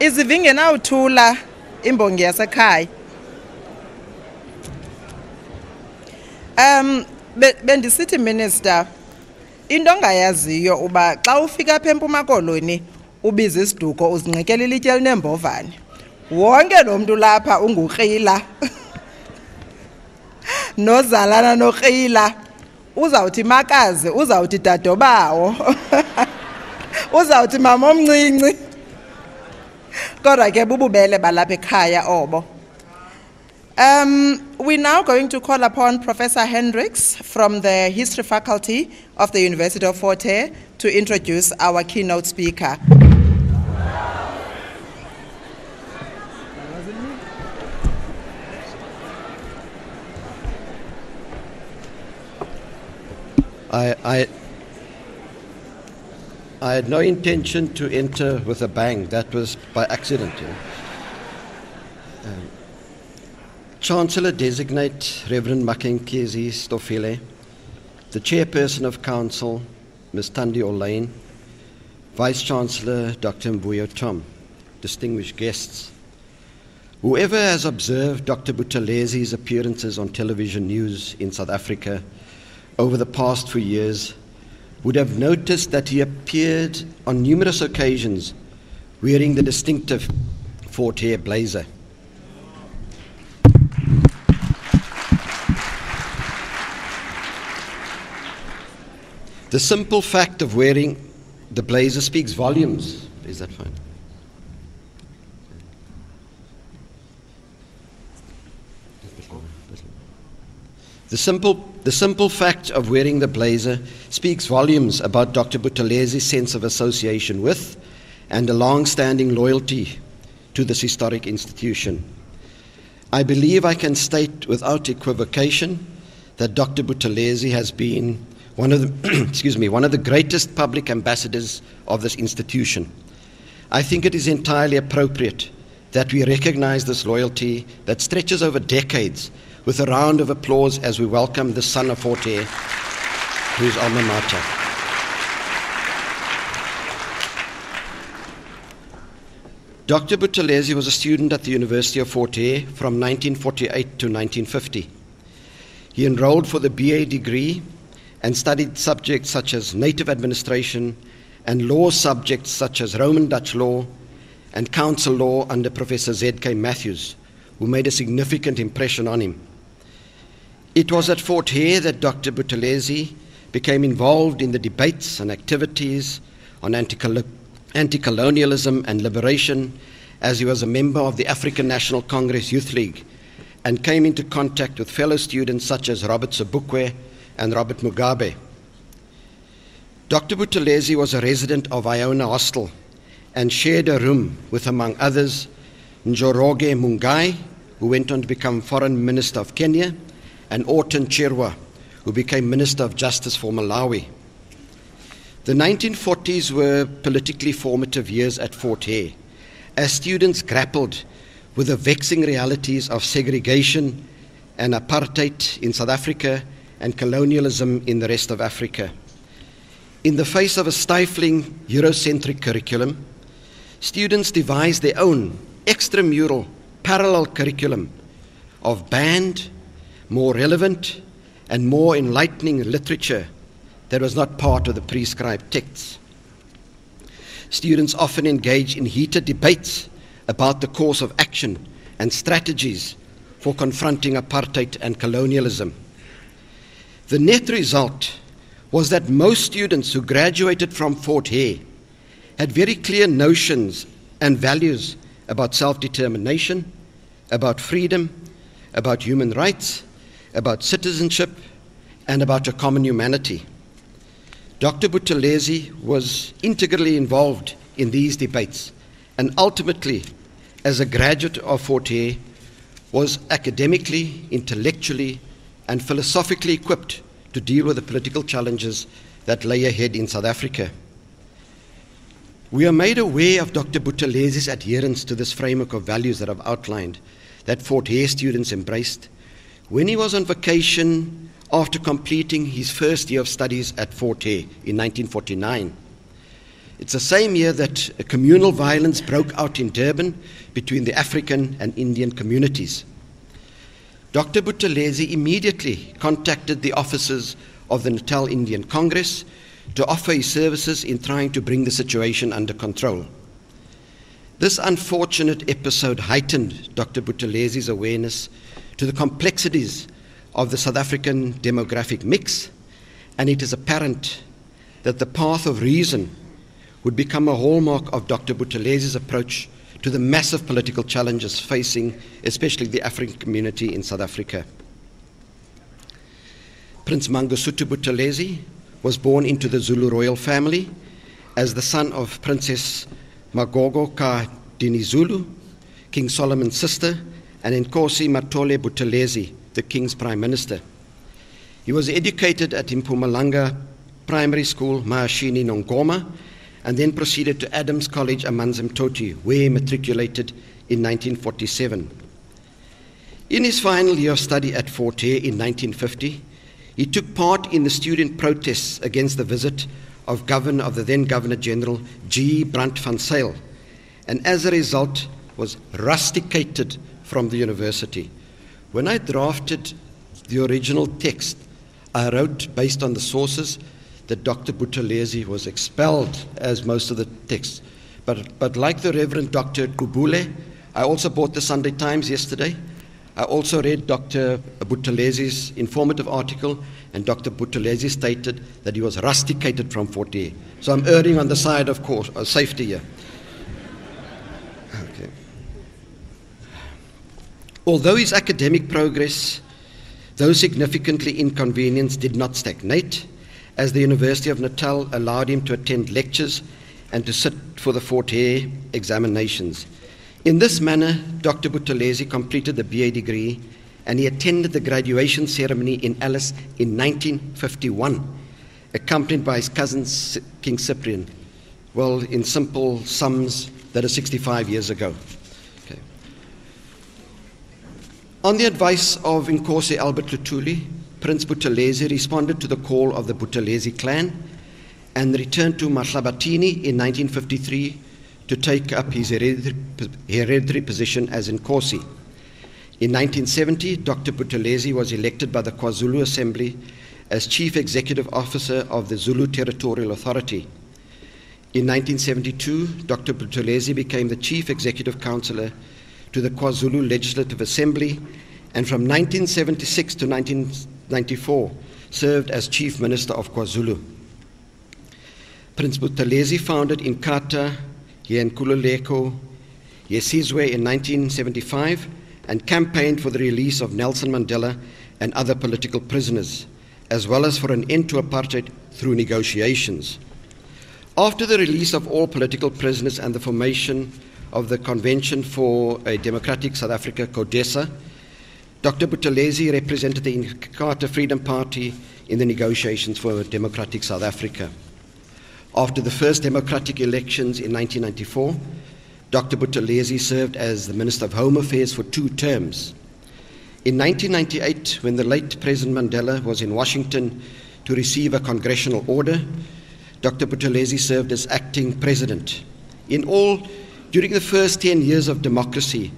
Izivingenawuthula imbongi yasekhaya. Bendisithi minister, into ongayaziyo uba xa ufika apha eMpuma Koloni ubiza isiduko uzinqikela ilitye elinembovane. Wonke lo muntu lapha ungukrila. Nozalana nokrila. Uzawuthi makazi, uzawuthi dadobawo. Uzawuthi mama omncinci. Kodwa ke bububele balapha ekhaya obo. We're now going to call upon Professor Hendricks from the History Faculty of the University of Forte to introduce our keynote speaker. I had no intention to enter with a bang. That was by accident. You know. Chancellor-designate Reverend Makhenkesi Stofile, the Chairperson of Council, Ms. Tandi Olain, Vice-Chancellor Dr. Mvuyo Tom, distinguished guests. Whoever has observed Dr. Buthelezi's appearances on television news in South Africa over the past few years would have noticed that he appeared on numerous occasions wearing the distinctive Forte blazer. The simple fact of wearing the blazer speaks volumes. Is that fine? The simple fact of wearing the blazer speaks volumes about Dr. Buthelezi's sense of association with and a long-standing loyalty to this historic institution. I believe I can state without equivocation that Dr. Buthelezi has been one of the greatest public ambassadors of this institution. I think it is entirely appropriate that we recognize this loyalty that stretches over decades with a round of applause as we welcome the son of Forte to his alma mater. Dr. Buthelezi was a student at the University of Forte from 1948 to 1950. He enrolled for the BA degree and studied subjects such as native administration and law subjects such as Roman Dutch law and council law under Professor Z.K. Matthews, who made a significant impression on him. It was at Fort Hare that Dr. Buthelezi became involved in the debates and activities on anti-colonialism and liberation, as he was a member of the African National Congress Youth League and came into contact with fellow students such as Robert Sobukwe and Robert Mugabe. Dr. Buthelezi was a resident of Iona Hostel and shared a room with, among others, Njoroge Mungai, who went on to become Foreign Minister of Kenya, and Orton Chirwa, who became Minister of Justice for Malawi. The 1940s were politically formative years at Fort Hare, as students grappled with the vexing realities of segregation and apartheid in South Africa and colonialism in the rest of Africa. In the face of a stifling Eurocentric curriculum, students devised their own extramural parallel curriculum of banned, more relevant, and more enlightening literature that was not part of the prescribed texts. Students often engaged in heated debates about the course of action and strategies for confronting apartheid and colonialism. The net result was that most students who graduated from Fort Hare had very clear notions and values about self-determination, about freedom, about human rights, about citizenship, and about a common humanity. Dr. Buthelezi was integrally involved in these debates and ultimately, as a graduate of Fort Hare, was academically, intellectually, and philosophically equipped to deal with the political challenges that lay ahead in South Africa. We are made aware of Dr. Buthelezi's adherence to this framework of values that I've outlined that Fort Hare students embraced when he was on vacation after completing his first year of studies at Forte in 1949. It's the same year that communal violence broke out in Durban between the African and Indian communities. Dr. Buthelezi immediately contacted the offices of the Natal Indian Congress to offer his services in trying to bring the situation under control. This unfortunate episode heightened Dr. Buthelezi's awareness to the complexities of the South African demographic mix, and it is apparent that the path of reason would become a hallmark of Dr. Buthelezi's approach to the massive political challenges facing especially the African community in South Africa. Prince Mangosuthu Buthelezi was born into the Zulu royal family as the son of Princess Magogo Ka Dinizulu, King Solomon's sister, and Nkosi Matole Buthelezi, the King's Prime Minister. He was educated at Impumalanga Primary School, Mahashini, Nongoma, and then proceeded to Adams College, Amanzimtoti, where he matriculated in 1947. In his final year of study at Forte in 1950, he took part in the student protests against the visit of the then Governor-General G. Brand van Zyl, and as a result was rusticated from the university. When I drafted the original text, I wrote, based on the sources, that Dr. Buthelezi was expelled, as most of the texts. But like the Reverend Dr. Kubule, I also bought the Sunday Times yesterday. I also read Dr. Buthelezi's informative article, and Dr. Buthelezi stated that he was rusticated from Forte. So I'm erring on the side of course, safety here. Okay. Although his academic progress, though significantly inconvenienced, did not stagnate, as the University of Natal allowed him to attend lectures and to sit for the Forte examinations. In this manner, Dr. Buthelezi completed the BA degree, and he attended the graduation ceremony in Alice in 1951, accompanied by his cousin King Cyprian. Well, in simple sums, that is 65 years ago. Okay. On the advice of Inkosi Albert Lutuli, Prince Buthelezi responded to the call of the Buthelezi clan and returned to Mahlabatini in 1953 to take up his hereditary position as Nkosi. In 1970, Dr. Buthelezi was elected by the KwaZulu Assembly as Chief Executive Officer of the Zulu Territorial Authority. In 1972, Dr. Buthelezi became the Chief Executive Councillor to the KwaZulu Legislative Assembly, and from 1976 to 1994 served as Chief Minister of KwaZulu. Prince Buthelezi founded Inkatha Yenkululeko Yesizwe in 1975 and campaigned for the release of Nelson Mandela and other political prisoners, as well as for an end to apartheid through negotiations. After the release of all political prisoners and the formation of the Convention for a Democratic South Africa, CODESA, Dr. Buthelezi represented the Inkatha Freedom Party in the negotiations for a democratic South Africa. After the first democratic elections in 1994, Dr. Buthelezi served as the Minister of Home Affairs for 2 terms. In 1998, when the late President Mandela was in Washington to receive a congressional order, Dr. Buthelezi served as acting president. In all, during the first 10 years of democracy,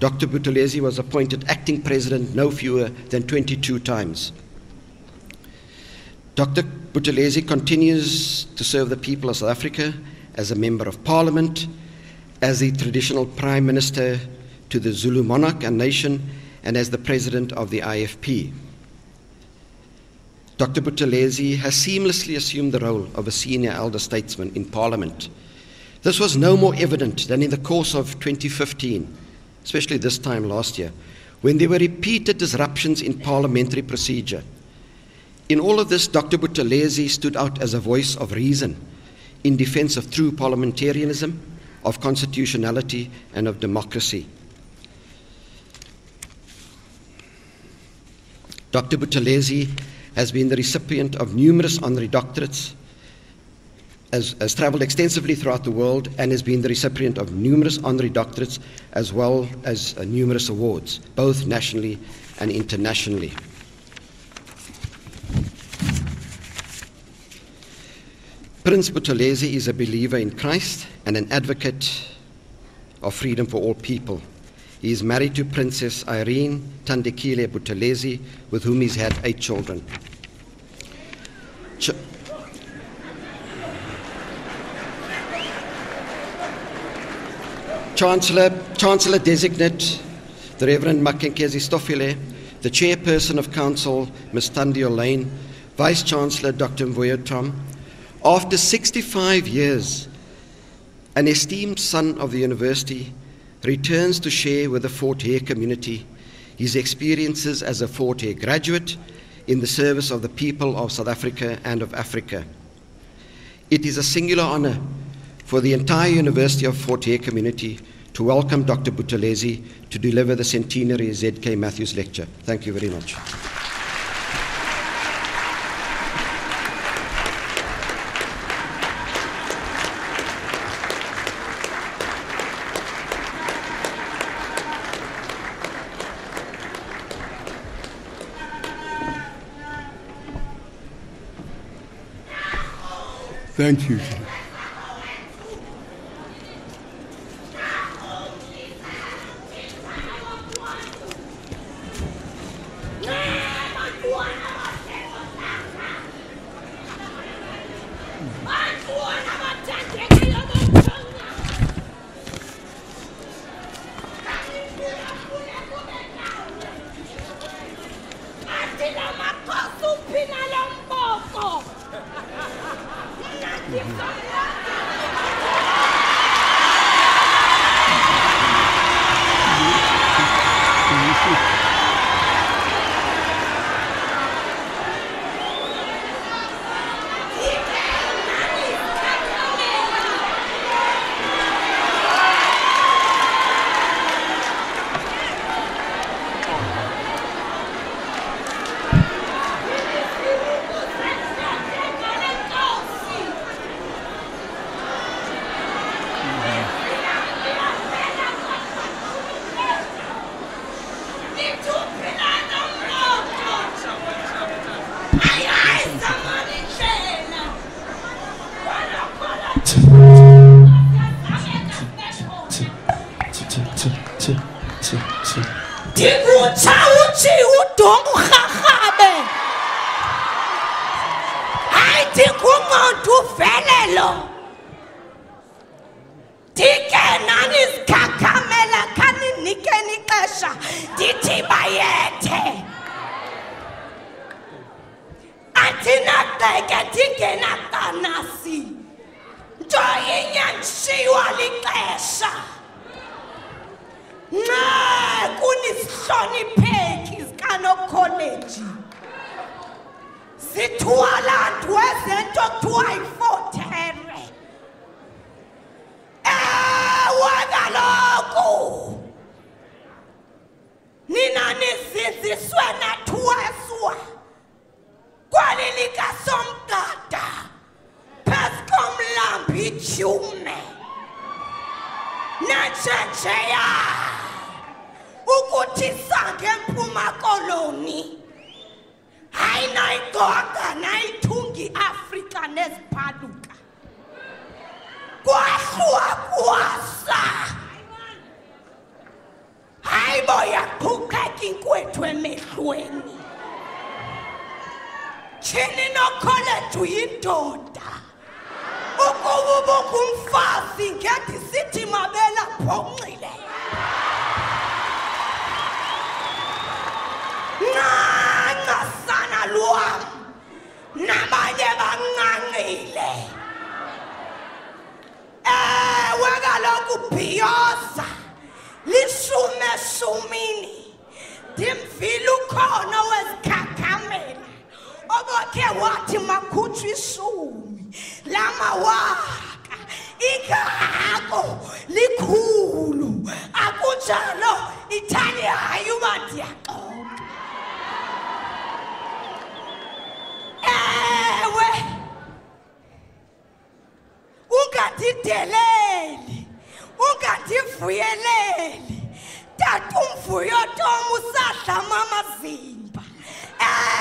Dr. Buthelezi was appointed acting president no fewer than 22 times. Dr. Buthelezi continues to serve the people of South Africa as a member of parliament, as the traditional prime minister to the Zulu monarch and nation, and as the president of the IFP. Dr. Buthelezi has seamlessly assumed the role of a senior elder statesman in parliament. This was no more evident than in the course of 2015, especially this time last year, when there were repeated disruptions in parliamentary procedure. In all of this, Dr. Buthelezi stood out as a voice of reason in defense of true parliamentarianism, of constitutionality, and of democracy. Dr. Buthelezi has been the recipient of numerous honorary doctorates, has traveled extensively throughout the world, and has been the recipient of numerous honorary doctorates as well as numerous awards, both nationally and internationally. Prince Buthelezi is a believer in Christ and an advocate of freedom for all people. He is married to Princess Irene Tandekile Buthelezi, with whom he's had 8 children. Chancellor-designate, the Reverend Makhenkesi Stofile, the chairperson of council, Ms. Tandi Olain, Vice-Chancellor, Dr. Mvuyo Tom. After 65 years, an esteemed son of the university returns to share with the Fort Hare community his experiences as a Fort Hare graduate in the service of the people of South Africa and of Africa. It is a singular honor for the entire University of Fort Hare community to welcome Dr. Buthelezi to deliver the centenary ZK Matthews lecture. Thank you very much. Thank you.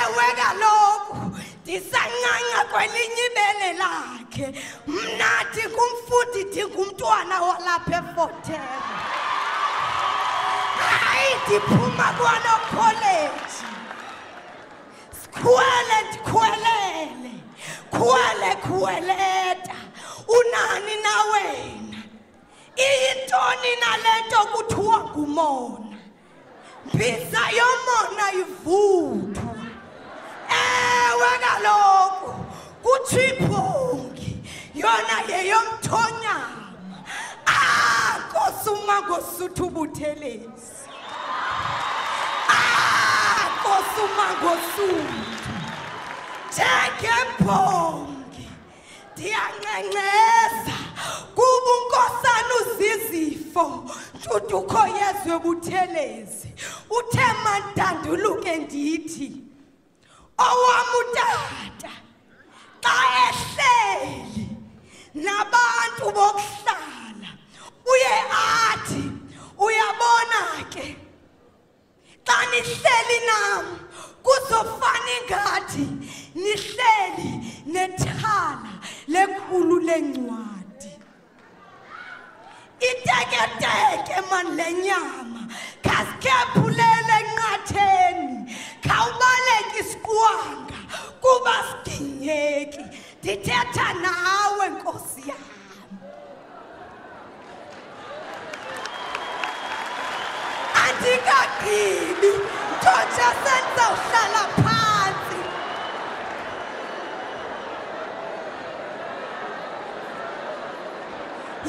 Ewe kaloku, ndisanganga kwelinye ibele la lakhe mnathi kumfuthi ndingumntwana walapha eFortele ayidiphuma kwalo college skwele ndikhwelele khwele khweleta unani na wena iyintoni nalento kuthiwa ngumona mbiza yomona ivuthwa ewe kaloku kuthiphuki yona yeyomthonyama akosuma ngosuthu Buthelezi akosuma ngosuthu jeke mphongi ndiyanqenqeza kuba unkosana uzizifo ntuduko yezwe Buthelezi uthe mandanduluke ndithi owamutata xa ehleli nabantu bokuhlala uye athi uyabona ke xa nihleli nam kuzofana ngathi nihleli nethala lekhulu lencwadi iteketeke manlenyama kasikephulele enqatheni khawubaleki skwanga kuba siginyeki ndithetha nawe nkosi yami andikagibi ntontsha sendizawuhlala phantsi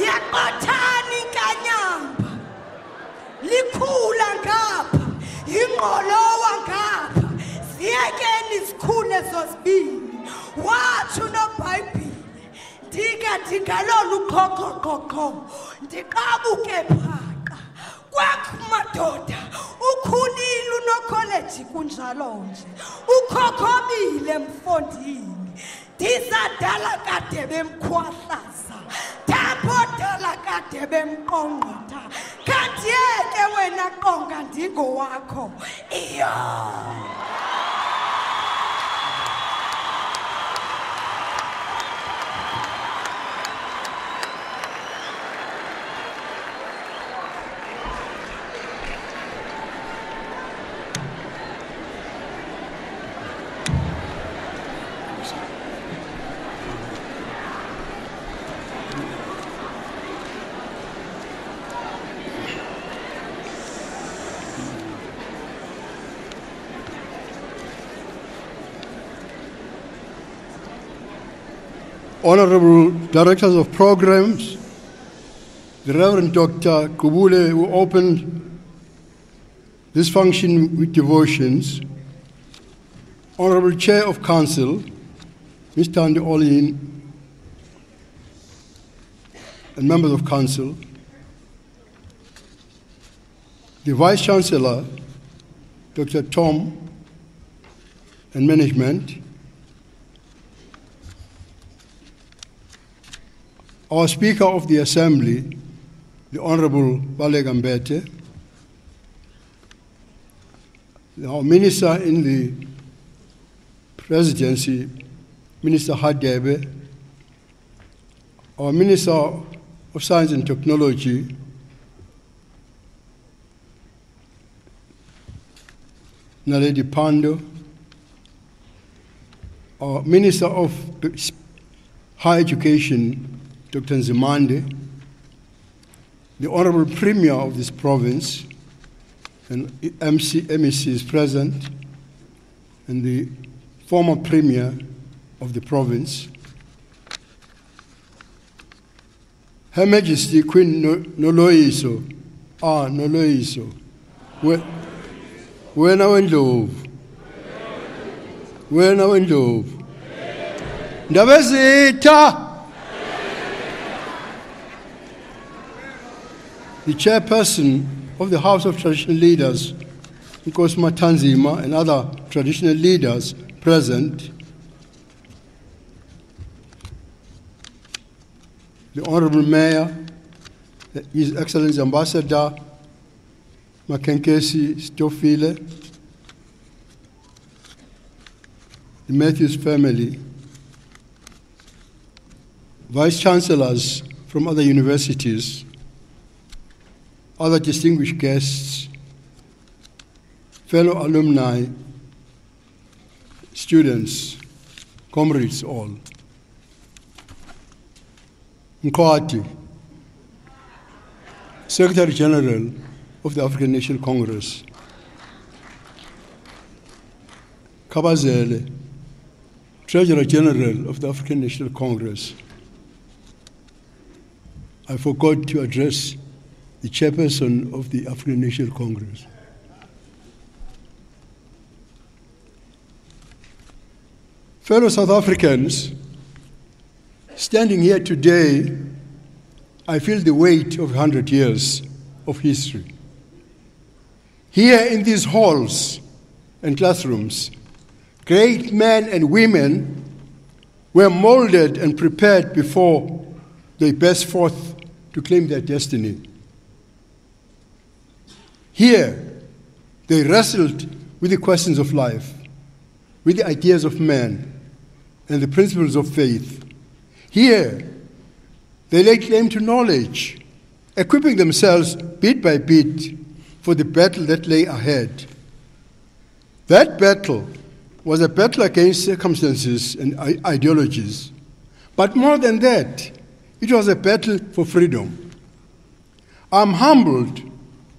yaqothani inkanyamba likhula ngapha ingqolowa ngapha siyekeni sikhule zosibini wathu nobhayibhile ndikathi ngalolu khokhokho ndiqabuke phaka kwakho madoda ukhulile unokholeji kunjalo nje ukhokhobile mfondini ndizadala kade bemkhwahlaza tapodala kade bemqonqotha kanti yeke wena qonga ndingowakho iyo Honorable Directors of Programs, the Reverend Dr. Kubule, who opened this function with devotions, Honorable Chair of Council, Ms. Tandi Olain, and members of Council, the Vice Chancellor, Dr. Tom, and Management, our Speaker of the Assembly, the Honorable Bale Gambete, our Minister in the Presidency, Minister Hadebe, our Minister of Science and Technology, Naledi Pandor, our Minister of Higher Education, Dr. Nzimande, the Honorable Premier of this province, and MEC is present, and the former Premier of the province, Her Majesty Queen Noloiso, Noloiso, Wena Wendlovu, Ndabezita. The chairperson of the House of Traditional Leaders, Nkosi Matanzima, and other traditional leaders present, the Honorable Mayor, His Excellency Ambassador Makhenkesi Stofile, the Matthews family, Vice-Chancellors from other universities, other distinguished guests, fellow alumni, students, comrades all. Nkwati, Secretary General of the African National Congress. Kabazele, Treasurer General of the African National Congress. I forgot to address the chairperson of the African National Congress. Fellow South Africans, standing here today, I feel the weight of 100 years of history. Here in these halls and classrooms, great men and women were molded and prepared before they burst forth to claim their destiny. Here, they wrestled with the questions of life, with the ideas of man, and the principles of faith. Here, they laid claim to knowledge, equipping themselves bit by bit for the battle that lay ahead. That battle was a battle against circumstances and ideologies. But more than that, it was a battle for freedom. I'm humbled,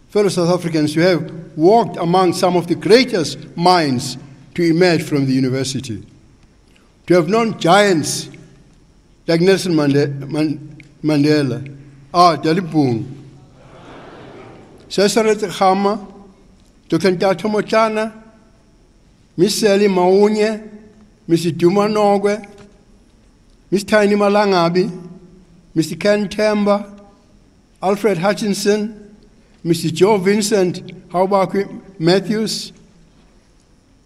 fellow South Africans, to have walked among some of the greatest minds to emerge from the university, to have known giants like Nelson Mandela, Dalipung, Seretse Khama, Dr. Ntato Motlana, Miss Sally Maunye, Miss Duma Nogwe, Miss Tiny Malangabi, Mr. Ken Temba, Alfred Hutchinson, Mr. Joe Vincent Haubaku Matthews,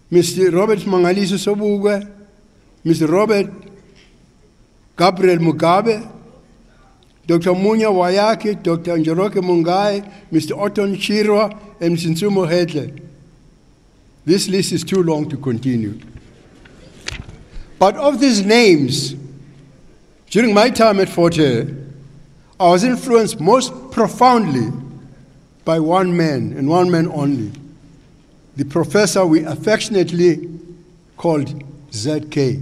Mr. Robert Mangaliso Sobukwe, Mr. Robert Gabriel Mugabe, Dr. Munya Wayaki, Dr. Njoroge Mungai, Mr. Orton Chirwa, and Mr. Nsumo Hedle. This list is too long to continue. But of these names, during my time at Forte, I was influenced most profoundly by one man and one man only, the professor we affectionately called ZK.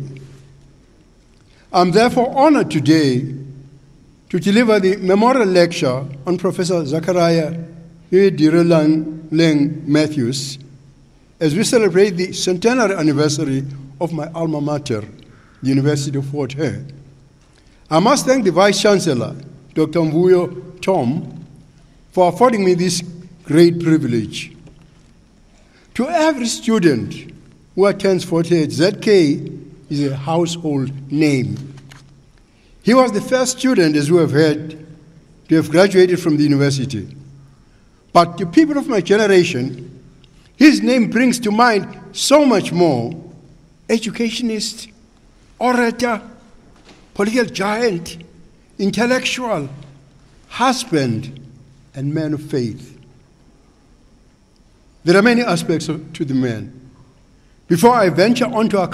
I'm therefore honored today to deliver the memorial lecture on Professor Zachariah Keodirelang Matthews as we celebrate the centenary anniversary of my alma mater, the University of Fort Hare. I must thank the Vice-Chancellor, Dr. Mvuyo Tom, for affording me this great privilege. To every student who attends Fort Hare, ZK is a household name. He was the first student, as we have heard, to have graduated from the university. But to people of my generation, his name brings to mind so much more: educationist, orator, political giant, intellectual, husband, and man of faith. There are many aspects to the man. Before I venture on to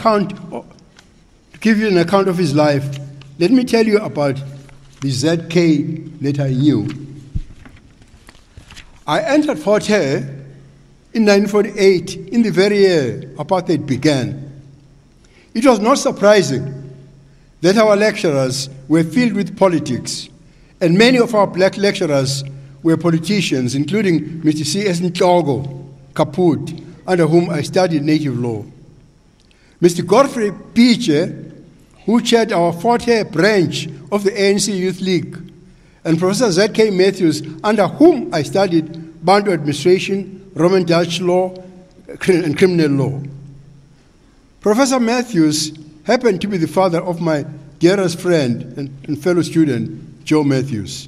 give you an account of his life, let me tell you about the ZK that I knew. I entered Fort Hare in 1948, in the very year apartheid began. It was not surprising that our lecturers were filled with politics, and many of our black lecturers were politicians, including Mr. C.S. Ntogo Kaput, under whom I studied native law. Mr. Godfrey Piche, who chaired our Fort Hare branch of the ANC Youth League, and Professor Z.K. Matthews, under whom I studied Bantu administration, Roman Dutch law, and criminal law. Professor Matthews happened to be the father of my dearest friend and fellow student, Joe Matthews.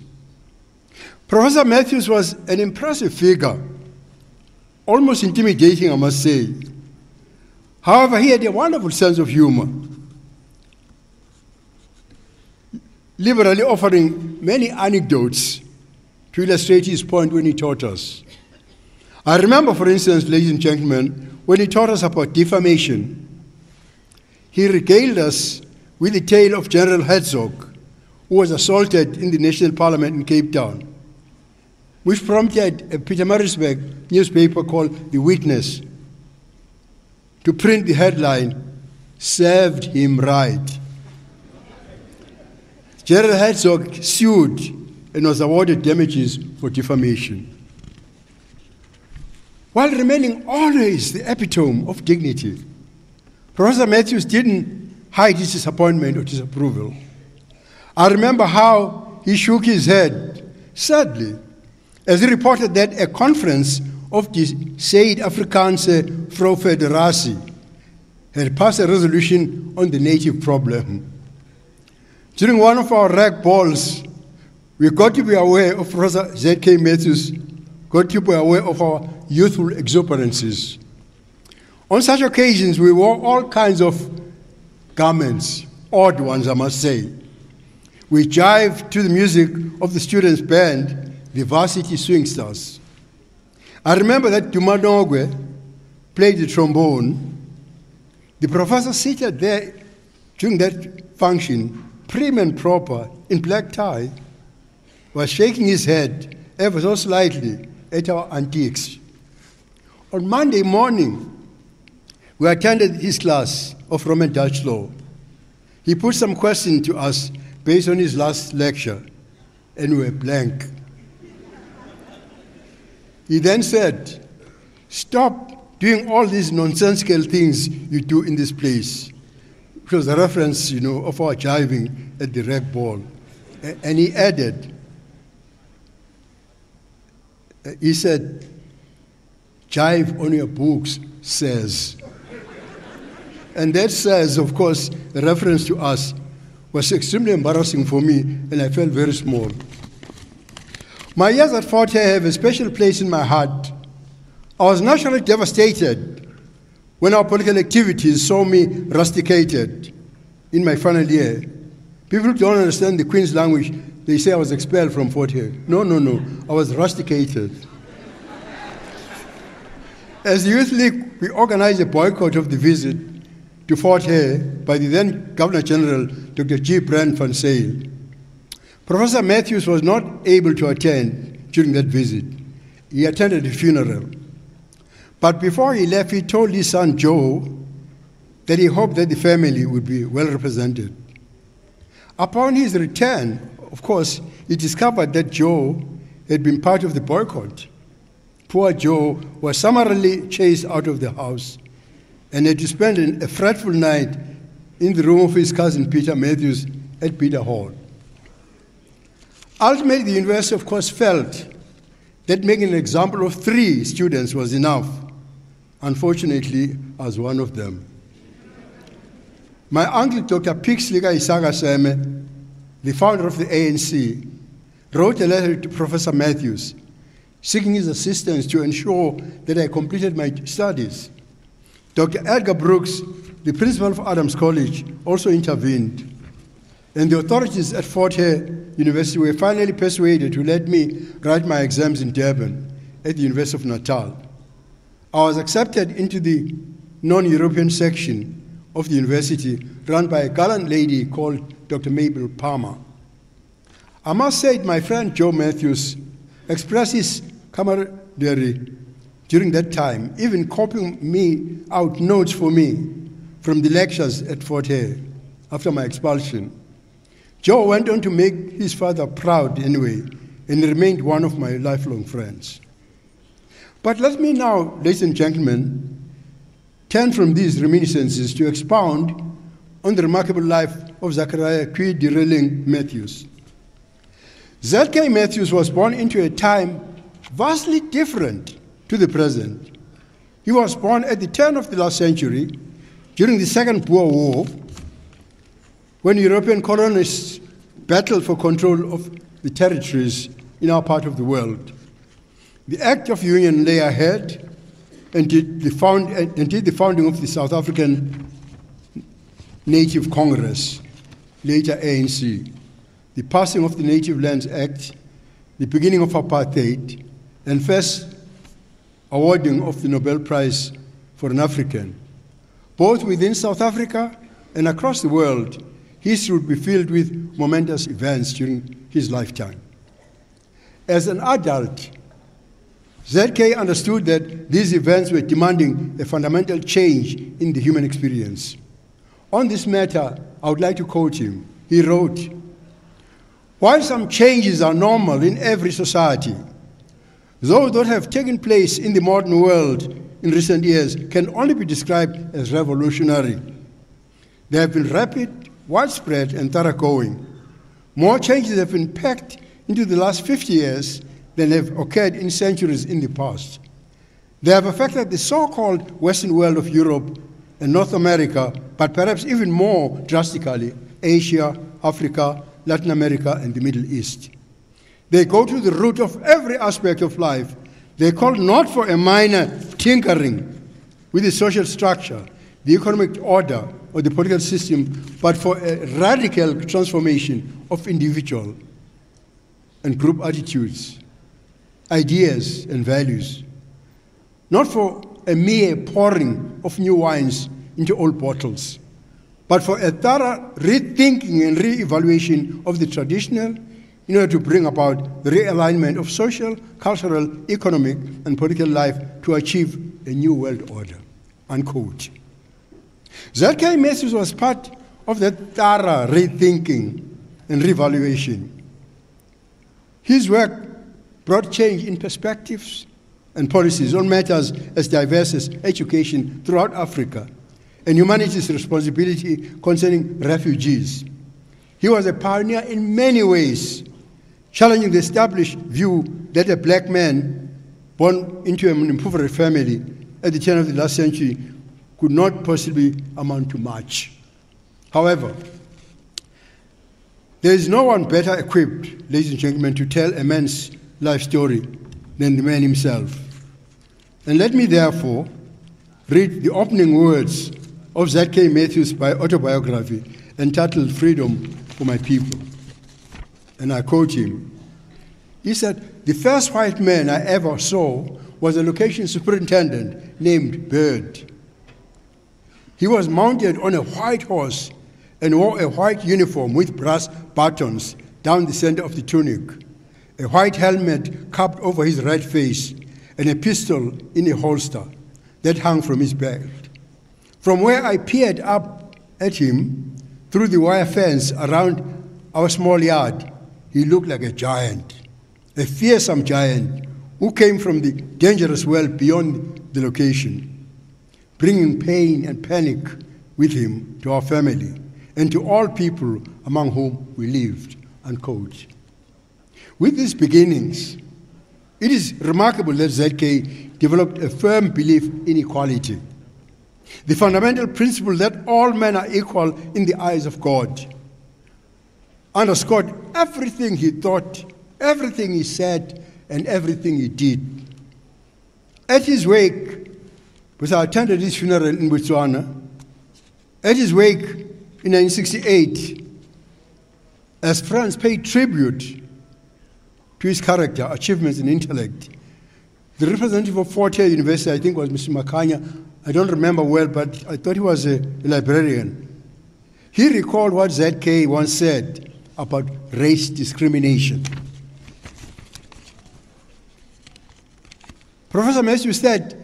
Professor Matthews was an impressive figure, almost intimidating, I must say. However, he had a wonderful sense of humor, liberally offering many anecdotes to illustrate his point when he taught us. I remember, for instance, ladies and gentlemen, when he taught us about defamation, he regaled us with the tale of General Herzog, who was assaulted in the National Parliament in Cape Town, which prompted a Pietermaritzburg newspaper called The Witness to print the headline, "Served Him Right." Gerald Herzog sued and was awarded damages for defamation, while remaining always the epitome of dignity. Professor Matthews didn't hide his disappointment or disapproval. I remember how he shook his head, sadly, as he reported that a conference of the Said Afrikaanse Vrouwenfederatie had passed a resolution on the native problem. During one of our rag balls, we got to be aware of Professor Z.K. Matthews, got to be aware of our youthful exuberances. On such occasions, we wore all kinds of garments, odd ones, I must say. We jived to the music of the students' band, the Varsity Swing Stars. I remember that Dumadongwe played the trombone. The professor seated there during that function, prim and proper, in black tie, was shaking his head ever so slightly at our antiques. On Monday morning, we attended his class of Roman Dutch law. He put some questions to us based on his last lecture, and we were blank. He then said, "Stop doing all these nonsensical things you do in this place," which was a reference, you know, of our jiving at the rag ball. And he added, he said, "Jive on your books, says." And that says, of course, a reference to us, was extremely embarrassing for me, and I felt very small. My years at Fort Hare have a special place in my heart. I was naturally devastated when our political activities saw me rusticated in my final year. People who don't understand the Queen's language, they say I was expelled from Fort Hare. No, no, no, I was rusticated. As the Youth League, we organized a boycott of the visit to Fort Hare by the then Governor General, Dr. G. Brand van Zyl. Professor Matthews was not able to attend during that visit. He attended the funeral. But before he left, he told his son Joe that he hoped that the family would be well represented. Upon his return, of course, he discovered that Joe had been part of the boycott. Poor Joe was summarily chased out of the house and had to spend a fretful night in the room of his cousin Peter Matthews at Peter Hall. Ultimately, the university, of course, felt that making an example of 3 students was enough. Unfortunately, I was one of them. My uncle, Dr. Pixlika Isagaseme, the founder of the ANC, wrote a letter to Professor Matthews, seeking his assistance to ensure that I completed my studies. Dr. Edgar Brooks, the principal of Adams College, also intervened, and the authorities at Fort Hare University were finally persuaded to let me write my exams in Durban at the University of Natal. I was accepted into the non-European section of the university, run by a gallant lady called Dr. Mabel Palmer. I must say my friend Joe Matthews expressed his camaraderie during that time, even copying me out notes for me from the lectures at Fort Hare after my expulsion. Joe went on to make his father proud anyway, and remained one of my lifelong friends. But let me now, ladies and gentlemen, turn from these reminiscences to expound on the remarkable life of Zachariah Keodirelang Matthews. Z.K. Matthews was born into a time vastly different to the present. He was born at the turn of the last century, during the Second Boer War, when European colonists battled for control of the territories in our part of the world. The Act of Union lay ahead, and did the founding of the South African Native Congress, later ANC, the passing of the Native Lands Act, the beginning of apartheid, and first awarding of the Nobel Prize for an African. Both within South Africa and across the world, history would be filled with momentous events during his lifetime. As an adult, ZK understood that these events were demanding a fundamental change in the human experience. On this matter, I would like to quote him. He wrote, "While some changes are normal in every society, those that have taken place in the modern world in recent years can only be described as revolutionary. They have been rapid, widespread, and thoroughgoing. More changes have been packed into the last 50 years than have occurred in centuries in the past. They have affected the so-called Western world of Europe and North America, but perhaps even more drastically, Asia, Africa, Latin America, and the Middle East. They go to the root of every aspect of life. They call not for a minor tinkering with the social structure, the economic order, or the political system, but for a radical transformation of individual and group attitudes, ideas, and values, not for a mere pouring of new wines into old bottles, but for a thorough rethinking and re-evaluation of the traditional in order to bring about the realignment of social, cultural, economic, and political life to achieve a new world order," unquote. Zachariah Matthews was part of that thorough rethinking and revaluation. His work brought change in perspectives and policies on matters as diverse as education throughout Africa and humanity's responsibility concerning refugees. He was a pioneer in many ways, challenging the established view that a black man born into an impoverished family at the turn of the last century could not possibly amount to much. However, there is no one better equipped, ladies and gentlemen, to tell a man's life story than the man himself. And let me therefore read the opening words of Z.K. Matthews' autobiography entitled Freedom for My People. And I quote him. He said, "The first white man I ever saw was a location superintendent named Bird. He was mounted on a white horse and wore a white uniform with brass buttons down the center of the tunic, a white helmet capped over his red face, and a pistol in a holster that hung from his belt. From where I peered up at him through the wire fence around our small yard, he looked like a giant, a fearsome giant who came from the dangerous world beyond the location, bringing pain and panic with him to our family and to all people among whom we lived," unquote. With these beginnings, it is remarkable that ZK developed a firm belief in equality, the fundamental principle that all men are equal in the eyes of God, underscored everything he thought, everything he said, and everything he did. At his wake, because I attended his funeral in Botswana, at his wake in 1968, as France paid tribute to his character, achievements, and intellect, the representative of Fort Hare University, I think, was Mr. Makanya. I don't remember well, but I thought he was a librarian. He recalled what ZK once said about race discrimination. Professor Matthews said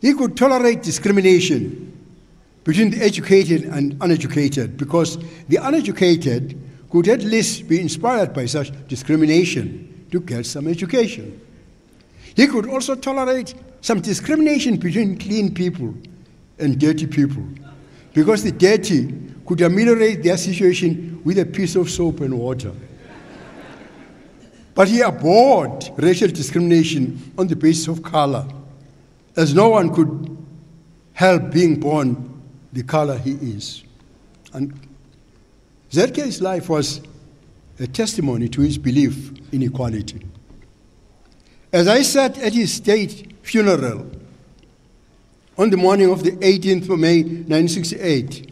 he could tolerate discrimination between the educated and uneducated because the uneducated could at least be inspired by such discrimination to get some education. He could also tolerate some discrimination between clean people and dirty people, because the dirty could ameliorate their situation with a piece of soap and water. But he abhorred racial discrimination on the basis of color, as no one could help being born the color he is. And ZK's life was a testimony to his belief in equality. As I sat at his state funeral on the morning of the 18th of May, 1968,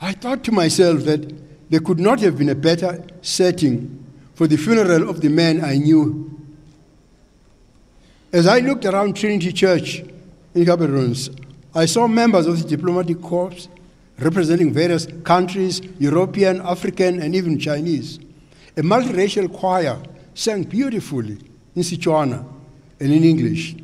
I thought to myself that there could not have been a better setting for the funeral of the man I knew. As I looked around Trinity Church in Gaborone, I saw members of the diplomatic corps, representing various countries, European, African, and even Chinese. A multiracial choir sang beautifully in Setswana and in English.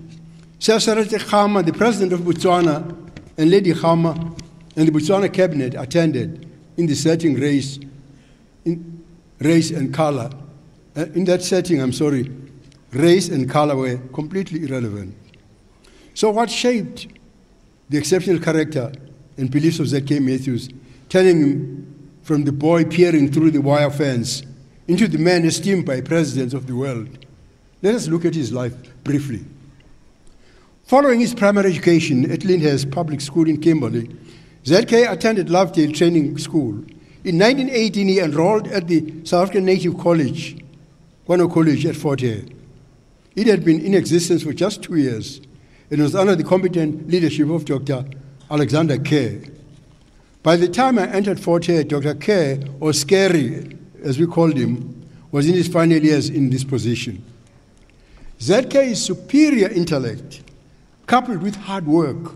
Seretse Khama, the president of Botswana, and Lady Khama and the Botswana cabinet attended in the setting race and color were completely irrelevant. So what shaped the exceptional character and beliefs of Z.K. Matthews, turning him from the boy peering through the wire fence into the man esteemed by presidents of the world? Let us look at his life briefly. Following his primary education at Lyndhurst Public School in Kimberley, Z.K. attended Lovedale Training School. In 1918, he enrolled at the South African Native College, Kwano College at Fort Hare. It had been in existence for just 2 years and was under the competent leadership of Dr. Alexander K. By the time I entered Fort Hare, Dr. K, or Scary, as we called him, was in his final years in this position. ZK's superior intellect, coupled with hard work,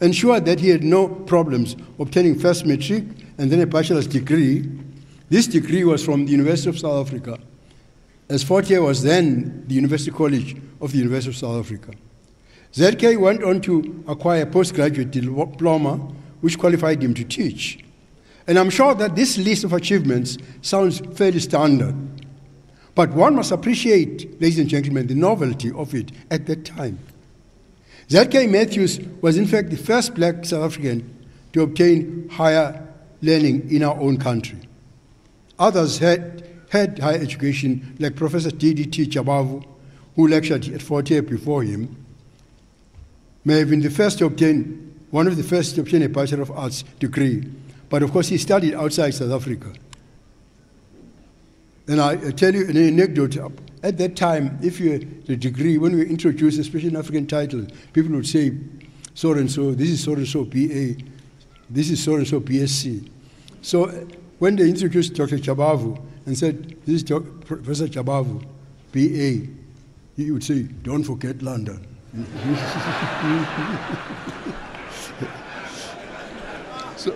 ensured that he had no problems obtaining first matric and then a bachelor's degree. This degree was from the University of South Africa, as Fort Hare was then the University College of the University of South Africa. ZK went on to acquire a postgraduate diploma, which qualified him to teach. And I'm sure that this list of achievements sounds fairly standard, but one must appreciate, ladies and gentlemen, the novelty of it at that time. ZK Matthews was in fact the first black South African to obtain higher learning in our own country. Others had higher education, like Professor D.D.T. Jabavu, who lectured at Fort Hare before him, may have been the first to obtain, one of the first to obtain a Bachelor of Arts degree. But of course, he studied outside South Africa. And I tell you an anecdote. At that time, if you had a degree, when we introduced, especially in African titles, people would say, so-and-so, this is so-and-so BA, this is so-and-so BSc. So when they introduced Dr. Jabavu and said, this is Professor Jabavu, BA, he would say, don't forget London. So,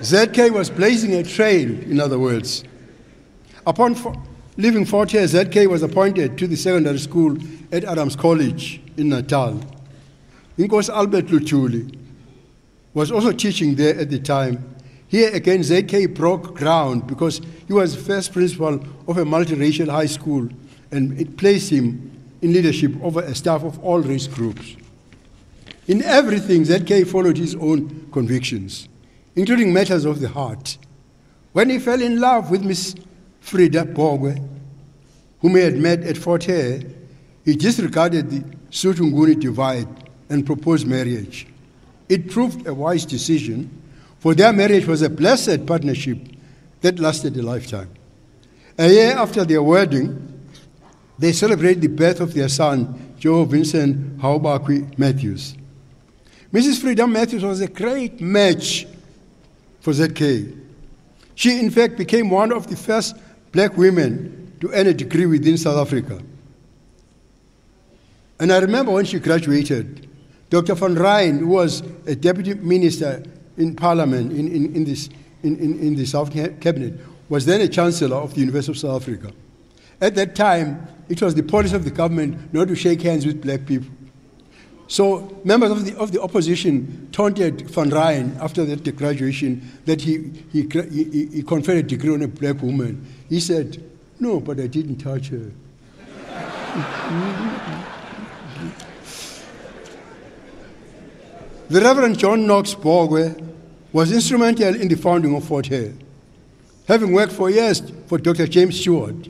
ZK was blazing a trail, in other words. Upon leaving Fort Hare, ZK was appointed to the secondary school at Adams College in Natal. Inkosi Albert Lutuli was also teaching there at the time. Here again, ZK broke ground because he was the first principal of a multiracial high school, and it placed him in leadership over a staff of all race groups. In everything, ZK followed his own convictions, including matters of the heart. When he fell in love with Miss Frida Bogwe, whom he had met at Fort Hare, he disregarded the Sotho-Nguni divide and proposed marriage. It proved a wise decision, for their marriage was a blessed partnership that lasted a lifetime. A year after their wedding, they celebrated the birth of their son, Joe Vincent Haubakwi Matthews. Mrs. Frida Matthews was a great match for ZK. She, in fact, became one of the first black women to earn a degree within South Africa. And I remember when she graduated, Dr. van Rijn, who was a deputy minister in parliament in the South Cabinet, was then a chancellor of the University of South Africa. At that time, it was the policy of the government not to shake hands with black people. So members of the opposition taunted van Rijn after the graduation that he conferred a degree on a black woman. He said, "No, but I didn't touch her." The Reverend John Knox Bogwe was instrumental in the founding of Fort Hare, having worked for years for Dr. James Stewart.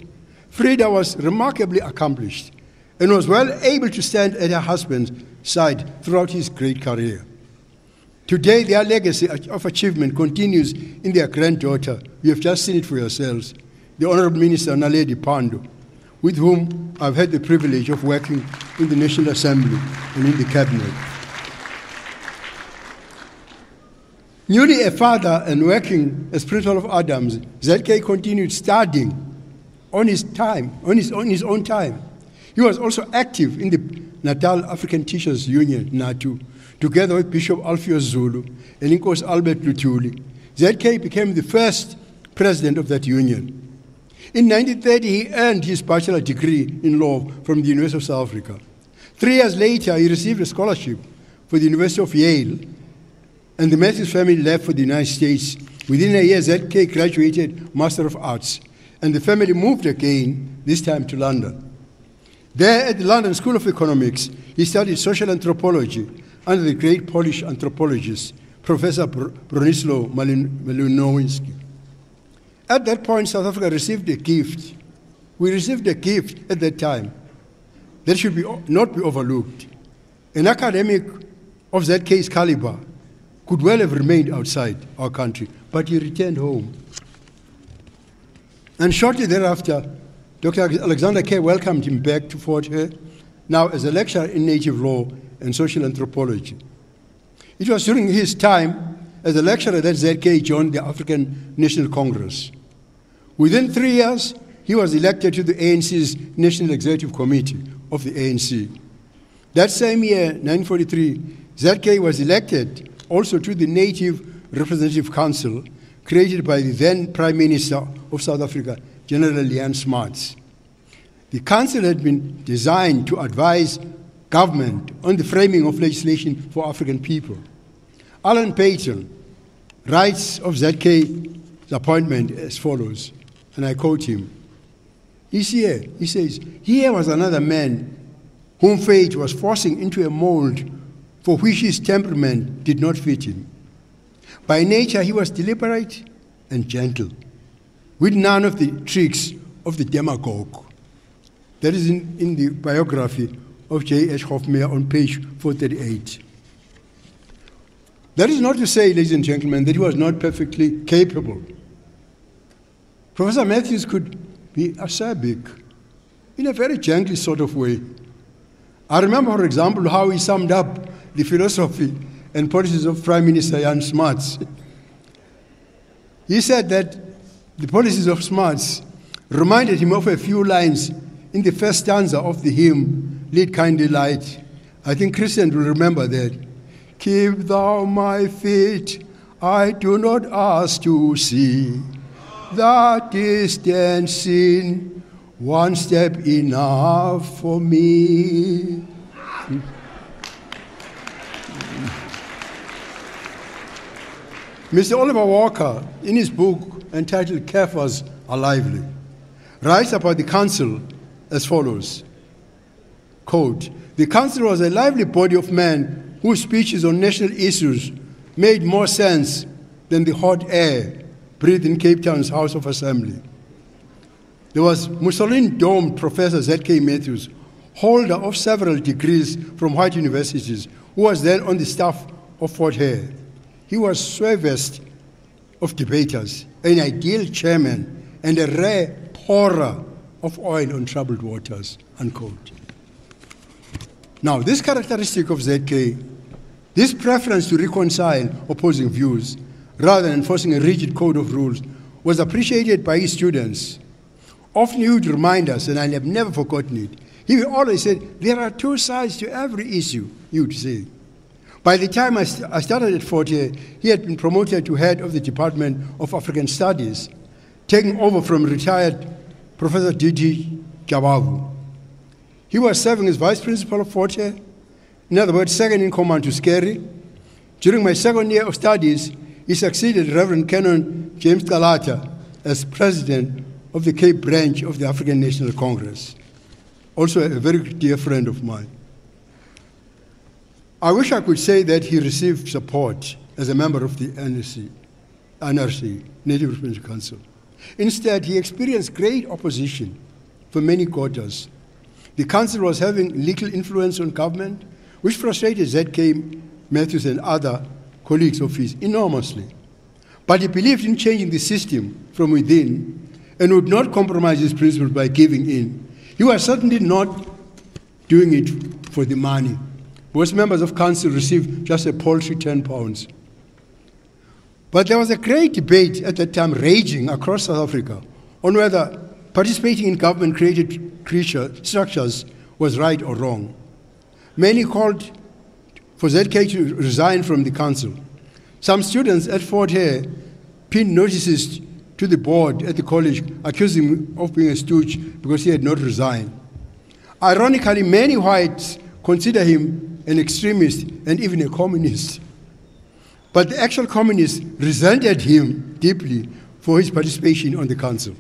Frida was remarkably accomplished and was well able to stand at her husband's side throughout his great career. Today, their legacy of achievement continues in their granddaughter. You have just seen it for yourselves, the Honorable Minister Naledi Pandor, with whom I've had the privilege of working in the National Assembly and in the Cabinet. Newly a father and working as Principal of Adams, ZK continued studying on his own time. He was also active in the Natal African Teachers Union, NATU, together with Bishop Alpheus Zulu and Inkosi Albert Lutuli, ZK became the first president of that union. In 1930, he earned his bachelor degree in law from the University of South Africa. 3 years later, he received a scholarship for the University of Yale, and the Matthews family left for the United States. Within a year, ZK graduated Master of Arts, and the family moved again, this time to London. There, at the London School of Economics, he studied social anthropology under the great Polish anthropologist, Professor Bronisław Malinowski. At that point, South Africa received a gift. We received a gift at that time that should not be overlooked. An academic of that case caliber could well have remained outside our country, but he returned home. And shortly thereafter, Dr. Alexander K. welcomed him back to Fort Hare, now as a lecturer in native law and social anthropology. It was during his time as a lecturer that ZK joined the African National Congress. Within 3 years, he was elected to the ANC's National Executive Committee of the ANC. That same year, 1943, ZK was elected also to the Native Representative Council created by the then Prime Minister of South Africa, General Leon Smuts. The council had been designed to advise government on the framing of legislation for African people. Alan Payton writes of ZK's appointment as follows, and I quote him. He says, here was another man whom fate was forcing into a mold for which his temperament did not fit him. By nature, he was deliberate and gentle, with none of the tricks of the demagogue. That is in the biography of J.H. Hofmeyr on page 438. That is not to say, ladies and gentlemen, that he was not perfectly capable. Professor Matthews could be acerbic in a very gentle sort of way. I remember, for example, how he summed up the philosophy and policies of Prime Minister Jan Smuts. He said that the policies of Smuts reminded him of a few lines in the first stanza of the hymn, Lead Kindly Light. I think Christians will remember that. Keep thou my feet, I do not ask to see that distant scene, one step enough for me. Mr. Oliver Walker, in his book entitled Kefas Are Lively, writes about the council as follows, quote, the council was a lively body of men whose speeches on national issues made more sense than the hot air breathed in Cape Town's House of Assembly. There was Mussolini-domed Professor Z.K. Matthews, holder of several degrees from white universities, who was then on the staff of Fort Hare. He was suavest of debaters, an ideal chairman, and a rare pourer of oil on troubled waters, unquote. Now, this characteristic of ZK, this preference to reconcile opposing views, rather than enforcing a rigid code of rules, was appreciated by his students. Often he would remind us, and I have never forgotten it, he always said, there are two sides to every issue, he would say. By the time I started at Fort Hare, he had been promoted to head of the Department of African Studies, taking over from retired Professor D.D.T. Jabavu. He was serving as vice principal of Fort Hare, in other words, second in command to Skerry. During my second year of studies, he succeeded Reverend Canon James Galata as president of the Cape branch of the African National Congress, also a very dear friend of mine. I wish I could say that he received support as a member of the NRC, Native Representative Council. Instead, he experienced great opposition from many quarters. The council was having little influence on government, which frustrated ZK Matthews and other colleagues of his enormously. But he believed in changing the system from within and would not compromise his principles by giving in. He was certainly not doing it for the money. Most members of council received just a paltry £10. But there was a great debate at that time raging across South Africa on whether participating in government-created structures was right or wrong. Many called for ZK to resign from the council. Some students at Fort Hare pinned notices to the board at the college accusing him of being a stooge because he had not resigned. Ironically, many whites consider him an extremist and even a communist. But the actual communists resented him deeply for his participation on the council.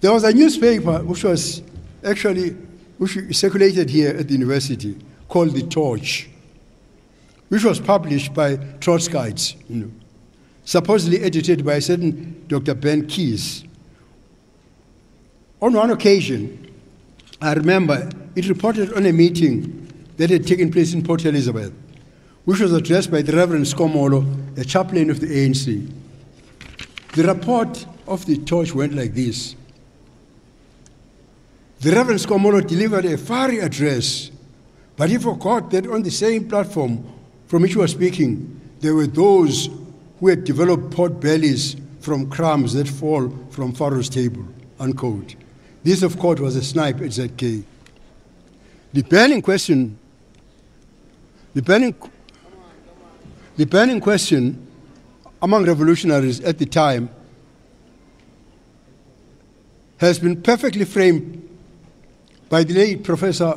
There was a newspaper which circulated here at the university called The Torch, which was published by Trotskyites, supposedly edited by a certain Dr. Ben Keyes. On one occasion, I remember, it reported on a meeting that had taken place in Port Elizabeth, which was addressed by the Reverend Skomolo, a chaplain of the ANC. The report of The Torch went like this. The Reverend Skomolo delivered a fiery address, but he forgot that on the same platform from which he was speaking, there were those who had developed pot bellies from crumbs that fall from Pharaoh's table, unquote. This, of course, was a snipe at ZK. The burning question among revolutionaries at the time has been perfectly framed by the late Professor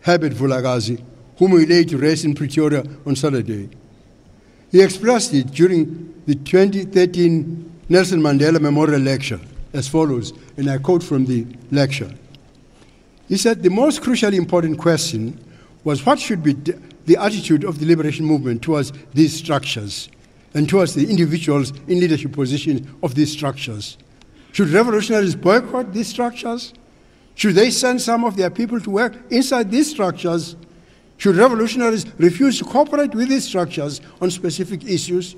Herbert Vulagazi, whom we laid to rest in Pretoria on Saturday. He expressed it during the 2013 Nelson Mandela Memorial Lecture as follows, and I quote from the lecture. He said, the most crucially important question was what should be the attitude of the liberation movement towards these structures and towards the individuals in leadership positions of these structures. Should revolutionaries boycott these structures? Should they send some of their people to work inside these structures? Should revolutionaries refuse to cooperate with these structures on specific issues?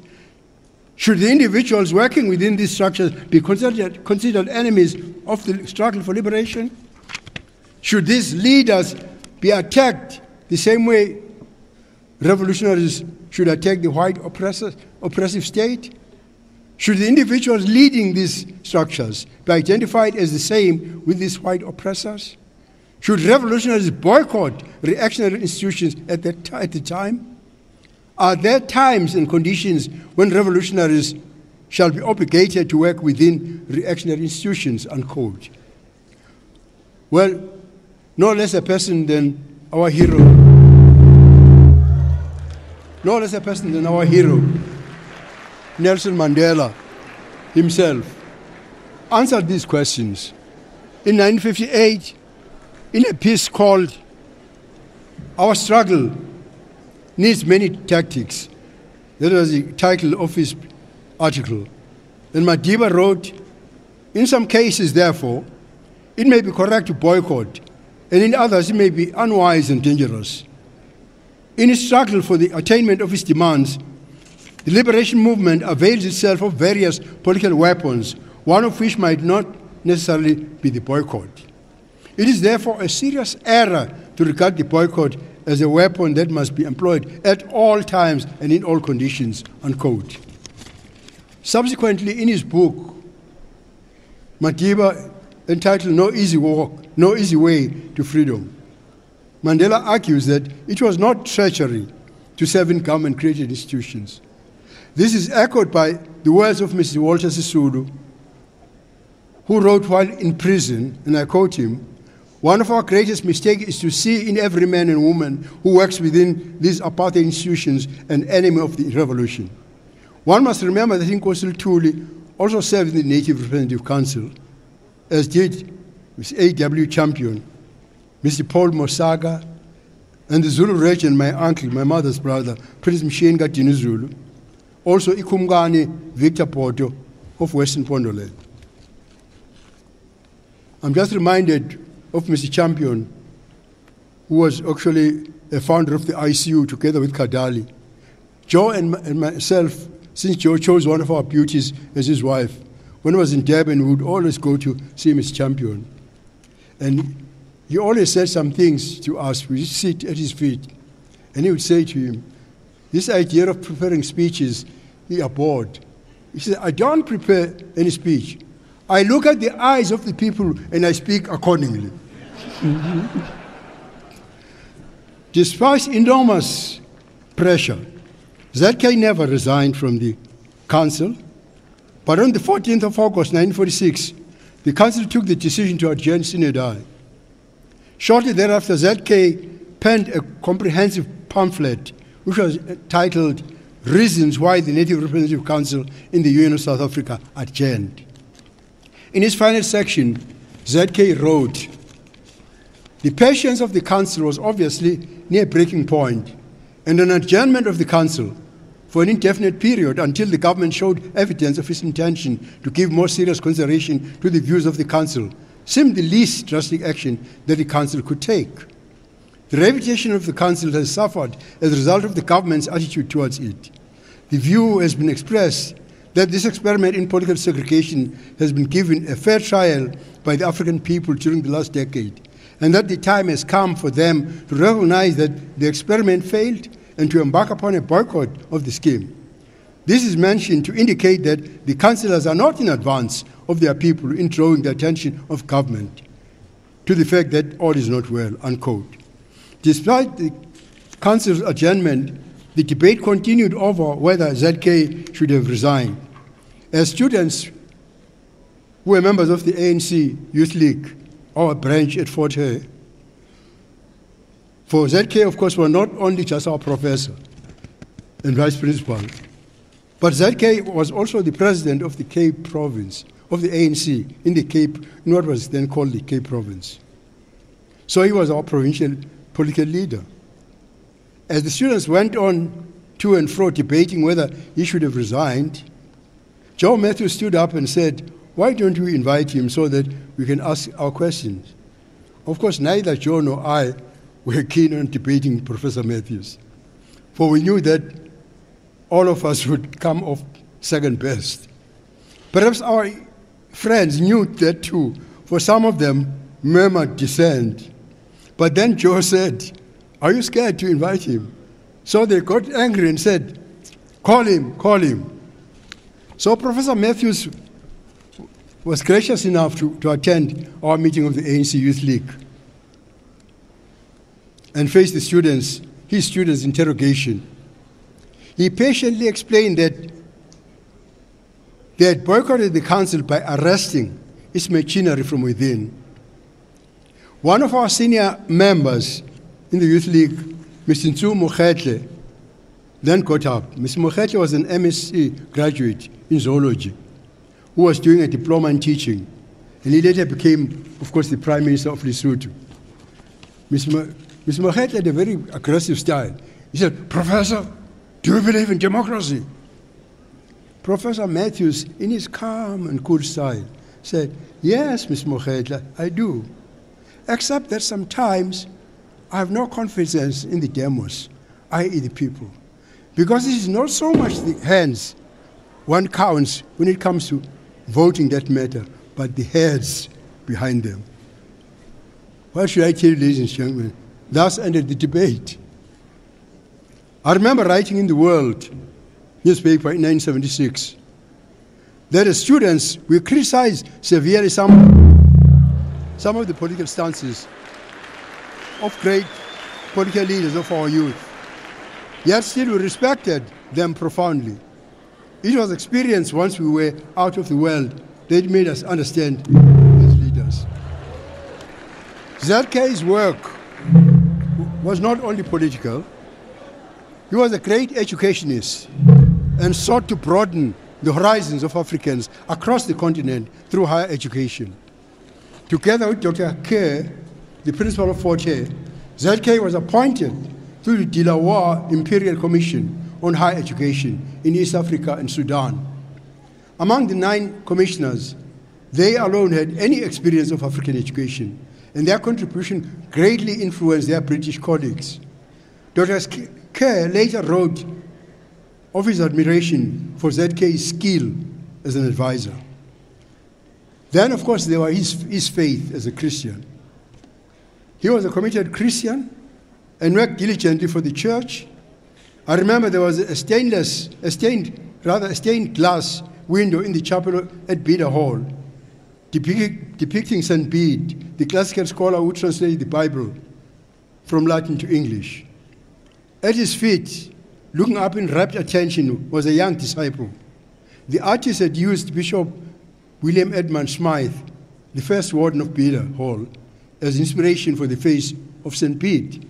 Should the individuals working within these structures be considered enemies of the struggle for liberation? Should these leaders be attacked the same way revolutionaries should attack the white oppressive state? Should the individuals leading these structures be identified as the same with these white oppressors? Should revolutionaries boycott reactionary institutions at the time? Are there times and conditions when revolutionaries shall be obligated to work within reactionary institutions, unquote? Well, no less a person than our hero, Nelson Mandela himself, answered these questions. In 1958, in a piece called Our Struggle Needs Many Tactics, that was the title of his article, and Madiba wrote, in some cases, therefore, it may be correct to boycott, and in others it may be unwise and dangerous. In its struggle for the attainment of its demands, the liberation movement avails itself of various political weapons, one of which might not necessarily be the boycott. It is therefore a serious error to regard the boycott as a weapon that must be employed at all times and in all conditions, unquote. Subsequently, in his book, Madiba, entitled No Easy Way to Freedom, Mandela argues that it was not treachery to serve in government-created institutions. This is echoed by the words of Mrs. Walter Sisulu, who wrote while in prison, and I quote him, one of our greatest mistakes is to see in every man and woman who works within these apartheid institutions an enemy of the revolution. One must remember that Inkosi Lutuli also served in the Native Representative Council, as did Ms. A.W. Champion, Mr. Paul Mosaga, and the Zulu region, my uncle, my mother's brother, Prince Mshini Ka Dinizulu, also Ikumgani Victor Porto of Western Pondoland. I'm just reminded of Mr. Champion, who was actually a founder of the ICU together with Kadali. Joe and myself, since Joe chose one of our beauties as his wife, when I was in Durban, we would always go to see Mr. Champion. And he always said some things to us. We sit at his feet, and he would say to him, this idea of preparing speeches, he abhorred. He said, I don't prepare any speech. I look at the eyes of the people, and I speak accordingly. Despite enormous pressure, ZK never resigned from the council, but on the 14th of August 1946, the council took the decision to adjourn sine die. Shortly thereafter, ZK penned a comprehensive pamphlet which was titled Reasons Why the Native Representative Council in the Union of South Africa Adjourned. In his final section, ZK wrote, "The patience of the council was obviously near breaking point, and an adjournment of the council for an indefinite period until the government showed evidence of its intention to give more serious consideration to the views of the council seemed the least drastic action that the council could take. The reputation of the council has suffered as a result of the government's attitude towards it. The view has been expressed that this experiment in political segregation has been given a fair trial by the African people during the last decade, and that the time has come for them to recognize that the experiment failed and to embark upon a boycott of the scheme. This is mentioned to indicate that the councillors are not in advance of their people in drawing the attention of government to the fact that all is not well," unquote. Despite the council's adjournment, the debate continued over whether ZK should have resigned. As students who were members of the ANC Youth League, our branch at Fort Hare, for ZK, of course, were not only just our professor and vice principal, but ZK was also the president of the Cape Province, of the ANC in the Cape, in what was then called the Cape Province. So he was our provincial political leader. As the students went on to and fro debating whether he should have resigned, Joe Matthews stood up and said, "Why don't we invite him so that we can ask our questions?" Of course, neither Joe nor I were keen on debating Professor Matthews, for we knew that all of us would come off second best. Perhaps our friends knew that too, for some of them murmured dissent. But then Joe said, "Are you scared to invite him?" So they got angry and said, "Call him, call him." So Professor Matthews was gracious enough to attend our meeting of the ANC Youth League and face the students, his students' interrogation. He patiently explained that they had boycotted the council by arresting its machinery from within. One of our senior members in the Youth League, Ms. Ntsu Mokhetle, then got up. Ms. Mokhetle was an MSc graduate in zoology who was doing a diploma in teaching, and he later became, of course, the Prime Minister of Lesotho. Ms. Mokhetle had a very aggressive style. He said, "Professor, do you believe in democracy?" Professor Matthews, in his calm and cool style, said, "Yes, Ms. Mokhetle, I do. Except that sometimes I have no confidence in the demos, i.e. the people, because it is not so much the hands one counts when it comes to voting that matter, but the heads behind them." What should I tell you, ladies and gentlemen? Thus ended the debate. I remember writing in the World newspaper in 1976 that as students, we criticized severely some of the political stances of great political leaders of our youth, yet still we respected them profoundly. It was experience once we were out of the world that made us understand these leaders. ZK's work was not only political, he was a great educationist and sought to broaden the horizons of Africans across the continent through higher education. Together with Dr. K, the principal of Fort Hare, ZK was appointed to the Delaware Imperial Commission on Higher Education in East Africa and Sudan. Among the 9 commissioners, they alone had any experience of African education, and their contribution greatly influenced their British colleagues. Dr. K later wrote of his admiration for ZK's skill as an advisor. Then, of course, there was his faith as a Christian. He was a committed Christian and worked diligently for the church. I remember there was a stained glass window in the chapel at Beda Hall depicting St. Bede, the classical scholar who translated the Bible from Latin to English. At his feet, looking up in rapt attention, was a young disciple. The artist had used Bishop William Edmund Smythe, the first warden of Bela Hall, as inspiration for the face of St. Pete.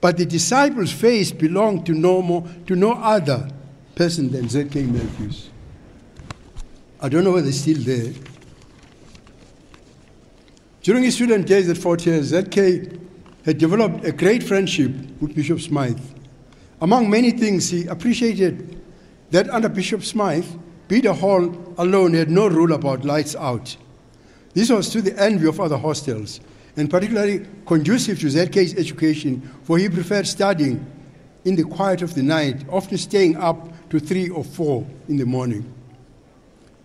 But the disciple's face belonged to no other person than Z.K. Matthews. I don't know whether he's still there. During his student days at Fort Hare, Z.K. had developed a great friendship with Bishop Smythe. Among many things, he appreciated that under Bishop Smythe, Bela Hall alone had no rule about lights out. This was to the envy of other hostels, and particularly conducive to ZK's education, for he preferred studying in the quiet of the night, often staying up to 3 or 4 in the morning.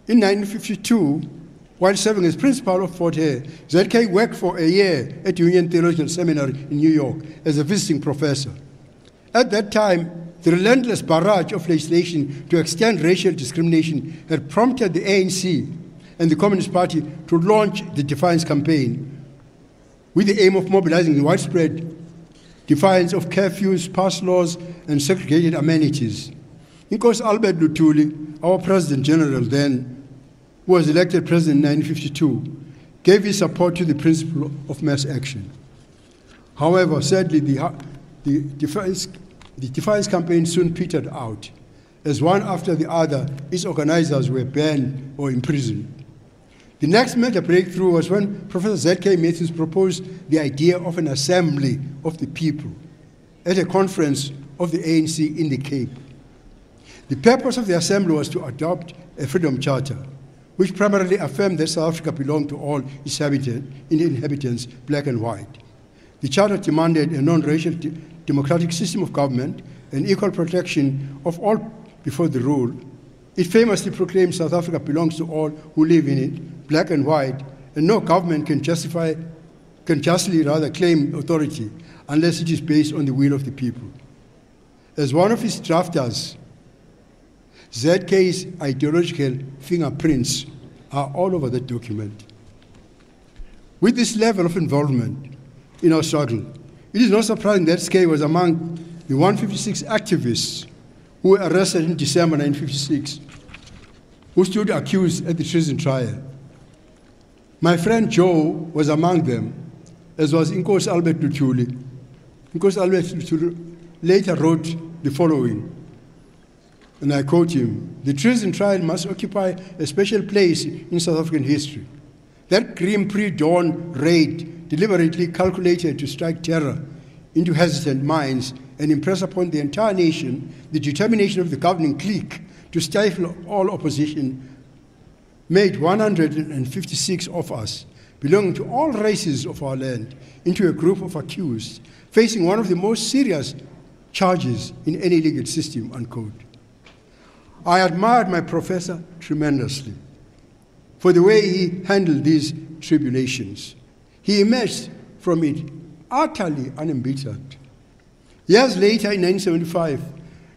In 1952, while serving as principal of Fort Hare, ZK worked for a year at Union Theological Seminary in New York as a visiting professor. At that time, the relentless barrage of legislation to extend racial discrimination had prompted the ANC and the Communist Party to launch the Defiance Campaign, with the aim of mobilizing the widespread defiance of curfews, pass laws, and segregated amenities. Inkosi Albert Lutuli, our President General then, who was elected President in 1952, gave his support to the principle of mass action. However, sadly, the defiance campaign soon petered out, as one after the other, its organizers were banned or imprisoned. The next major breakthrough was when Professor Z.K. Matthews proposed the idea of an assembly of the people at a conference of the ANC in the Cape. The purpose of the assembly was to adopt a freedom charter, which primarily affirmed that South Africa belonged to all its inhabitants, black and white. The charter demanded a non-racial democratic system of government and equal protection of all before the rule. It famously proclaimed South Africa belongs to all who live in it, black and white, and no government can justly claim authority unless it is based on the will of the people. As one of its drafters, ZK's ideological fingerprints are all over the document. With this level of involvement in our struggle, it is not surprising that ZK was among the 156 activists who were arrested in December 1956, who stood accused at the treason trial. My friend Joe was among them, as was Inkosi Albert Lutuli. Inkosi Albert Lutuli later wrote the following, and I quote him, "The treason trial must occupy a special place in South African history. That grim pre-dawn raid deliberately calculated to strike terror into hesitant minds and impress upon the entire nation the determination of the governing clique to stifle all opposition, made 156 of us, belonging to all races of our land, into a group of accused, facing one of the most serious charges in any legal system," unquote. I admired my professor tremendously for the way he handled these tribulations. He emerged from it utterly unembittered. Years later, in 1975,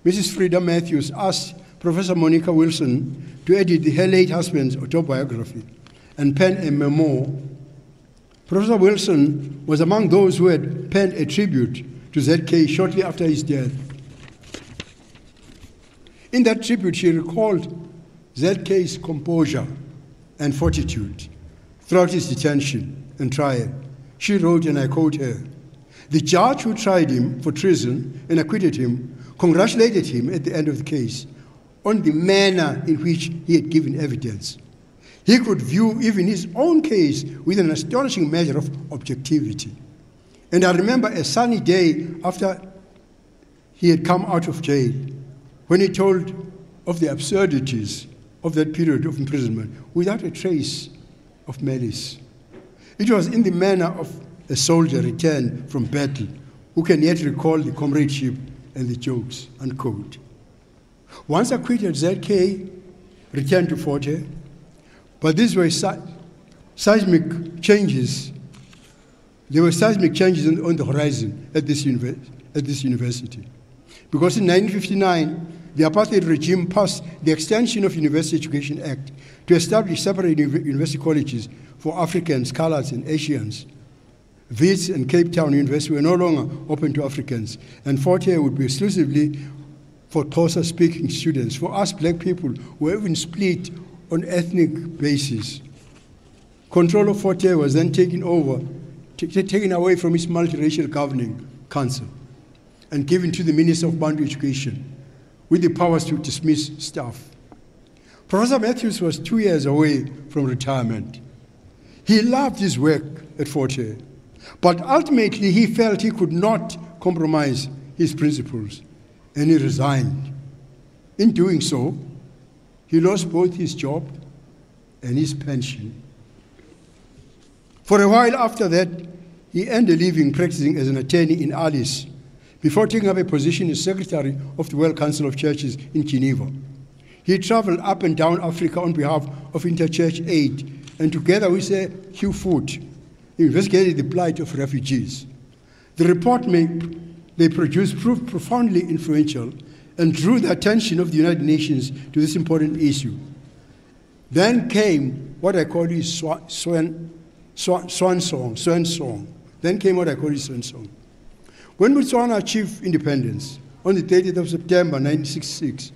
Mrs. Frida Matthews asked Professor Monica Wilson to edit her late husband's autobiography and pen a memoir. Professor Wilson was among those who had penned a tribute to ZK shortly after his death. In that tribute, she recalled ZK's composure and fortitude throughout his detention and trial. She wrote, and I quote her, "The judge who tried him for treason and acquitted him congratulated him at the end of the case on the manner in which he had given evidence. He could view even his own case with an astonishing measure of objectivity. And I remember a sunny day after he had come out of jail, when he told of the absurdities of that period of imprisonment without a trace of malice. It was in the manner of a soldier returned from battle who can yet recall the comradeship and the jokes," unquote. Once acquitted, ZK returned to Fort Hare, but these were seismic changes. There were seismic changes on the horizon at this university. Because in 1959, the apartheid regime passed the Extension of University Education Act to establish separate university colleges for Africans, coloreds, and Asians. Wits and Cape Town University were no longer open to Africans, and Fortier would be exclusively for Xhosa-speaking students. For us black people, we were even split on ethnic basis. Control of Fortier was then taken away from its multiracial governing council and given to the Minister of Bantu Education with the powers to dismiss staff. Professor Matthews was 2 years away from retirement. He loved his work at Fortier, but ultimately he felt he could not compromise his principles, and he resigned. In doing so, he lost both his job and his pension. For a while after that, he earned a living practicing as an attorney in Alice before taking up a position as Secretary of the World Council of Churches in Geneva. He traveled up and down Africa on behalf of Interchurch Aid, and together with Sir Hugh Foote, investigated the plight of refugees. The report they produced proved profoundly influential and drew the attention of the United Nations to this important issue. Then came what I call his swan song. When Botswana achieved independence on the 30th of September 1966,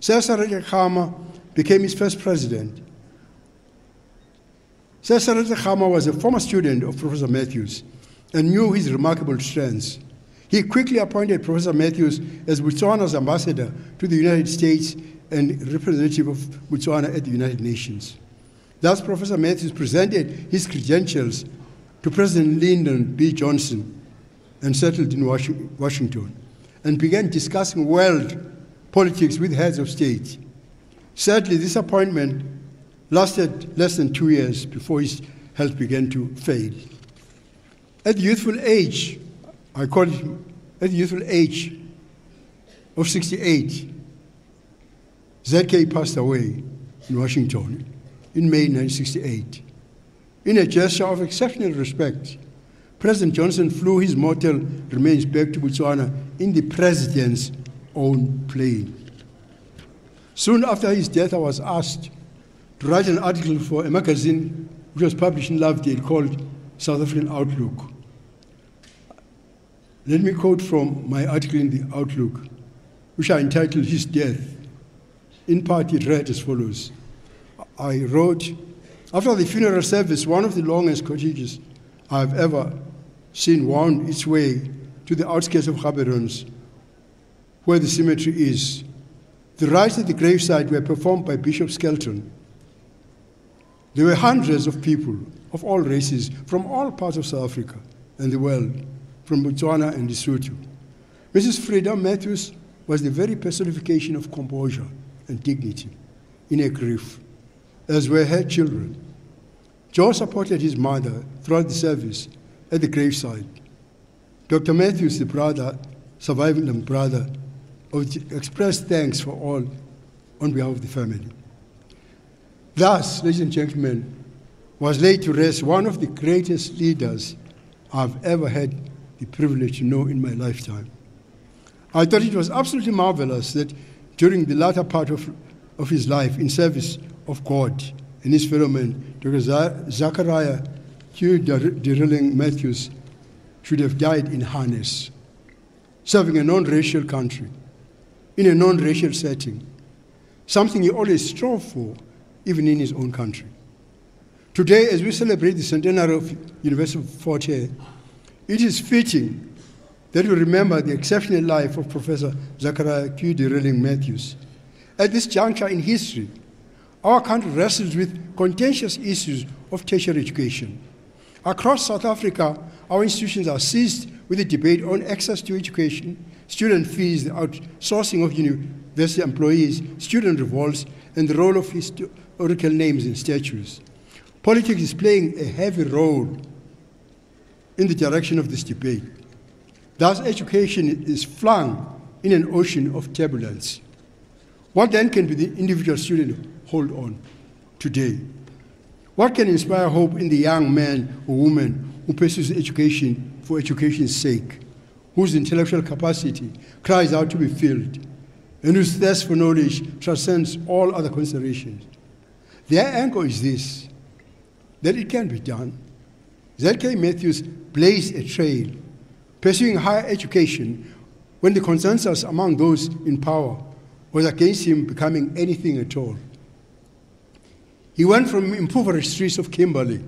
Seretse Khama became his first president. Seretse Khama was a former student of Professor Matthews and knew his remarkable strengths. He quickly appointed Professor Matthews as Botswana's ambassador to the United States and representative of Botswana at the United Nations. Thus, Professor Matthews presented his credentials to President Lyndon B. Johnson and settled in Washington and began discussing world politics with heads of state. Sadly, this appointment lasted less than 2 years before his health began to fade. At the youthful age of 68, ZK passed away in Washington in May 1968. In a gesture of exceptional respect, President Johnson flew his mortal remains back to Botswana in the president's own plane. Soon after his death, I was asked to write an article for a magazine which was published in Lovedale called South African Outlook. Let me quote from my article in the Outlook, which I entitled His Death. In part, it read as follows. I wrote, after the funeral service, one of the longest corteges I have ever seen wound its way to the outskirts of Gaborone, where the cemetery is. The rites at the graveside were performed by Bishop Skelton. There were hundreds of people of all races from all parts of South Africa and the world, from Botswana and Lesotho. Mrs. Frida Matthews was the very personification of composure and dignity in her grief, as were her children. Joe supported his mother throughout the service at the graveside. Dr. Matthews, the brother, surviving brother, expressed thanks for all on behalf of the family. Thus, ladies and gentlemen, was laid to rest one of the greatest leaders I've ever had the privilege to know in my lifetime. I thought it was absolutely marvelous that during the latter part of his life in service of God and his fellow men, Dr. Zachariah Keodirelang Matthews should have died in harness, serving a non-racial country, in a non-racial setting, something he always strove for, even in his own country. Today, as we celebrate the centenary of University of Fortier, it is fitting that we remember the exceptional life of Professor Zachariah Keodirelang Matthews. At this juncture in history, our country wrestles with contentious issues of tertiary education. Across South Africa, our institutions are seized with a debate on access to education, student fees, the outsourcing of university employees, student revolts, and the role of historical names and statues. Politics is playing a heavy role in the direction of this debate. Thus, education is flung in an ocean of turbulence. What then can the individual student hold on today? What can inspire hope in the young man or woman who pursues education for education's sake, whose intellectual capacity cries out to be filled, and whose thirst for knowledge transcends all other considerations? Their anchor is this: that it can be done, Zachariah Matthews blazed a trail, pursuing higher education when the consensus among those in power was against him becoming anything at all. He went from impoverished streets of Kimberley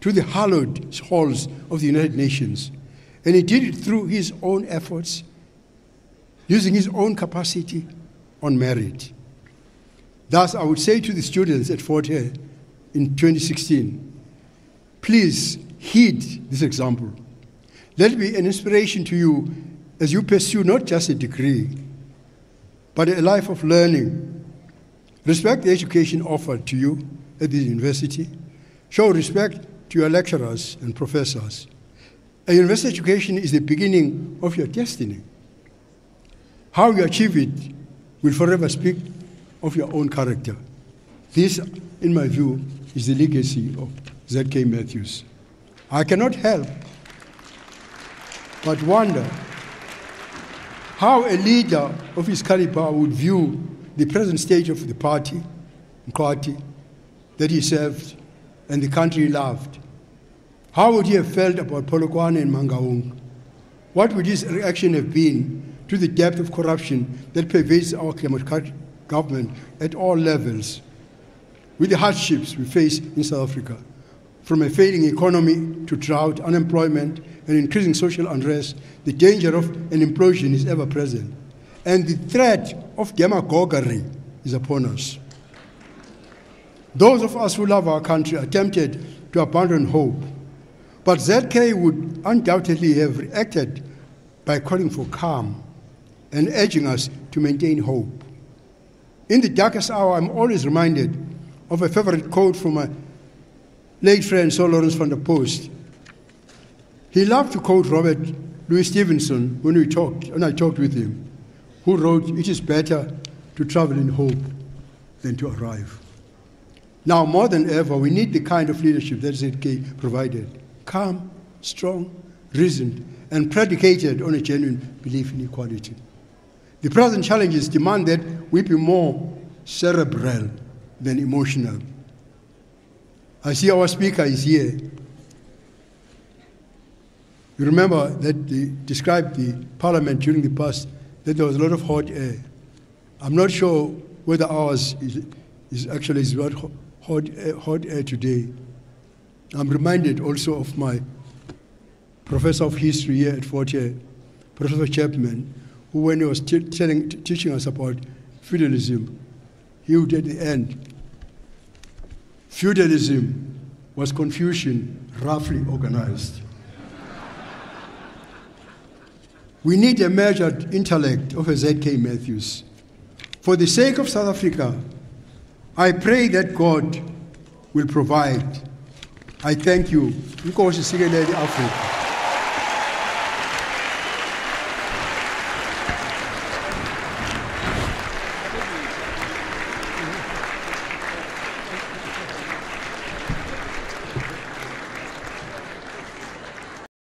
to the hallowed halls of the United Nations, and he did it through his own efforts, using his own capacity on merit. Thus, I would say to the students at Fort Hare in 2016, please heed this example. Let it be an inspiration to you as you pursue not just a degree, but a life of learning. Respect the education offered to you at the university. Show respect to your lecturers and professors. A university education is the beginning of your destiny. How you achieve it will forever speak of your own character. This, in my view, is the legacy of Z.K. Matthews. I cannot help but wonder how a leader of his caliber would view the present stage of the party, that he served and the country he loved. How would he have felt about Polokwane and Mangaung? What would his reaction have been to the depth of corruption that pervades our democratic government at all levels, with the hardships we face in South Africa, from a failing economy to drought, unemployment, and increasing social unrest? The danger of an implosion is ever present, and the threat of demagoguery is upon us. Those of us who love our country attempted to abandon hope, but ZK would undoubtedly have reacted by calling for calm and urging us to maintain hope. In the darkest hour, I'm always reminded of a favorite quote from my late friend Sir Lawrence van der Post. He loved to quote Robert Louis Stevenson when I talked with him, who wrote, "It is better to travel in hope than to arrive." Now, more than ever, we need the kind of leadership that ZK provided: calm, strong, reasoned, and predicated on a genuine belief in equality. The present challenges demand that we be more cerebral than emotional. I see our speaker is here. You remember that they described the parliament during the past that there was a lot of hot air. I'm not sure whether ours is actually about hot air today. I'm reminded also of my professor of history here at Fort Hare, Professor Chapman, who, when he was teaching us about feudalism, he would at the end, feudalism was Confucian roughly organized. We need a measured intellect of a ZK Matthews. For the sake of South Africa, I pray that God will provide. I thank you. Inkosi Africa.